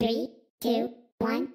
3, 2, 1.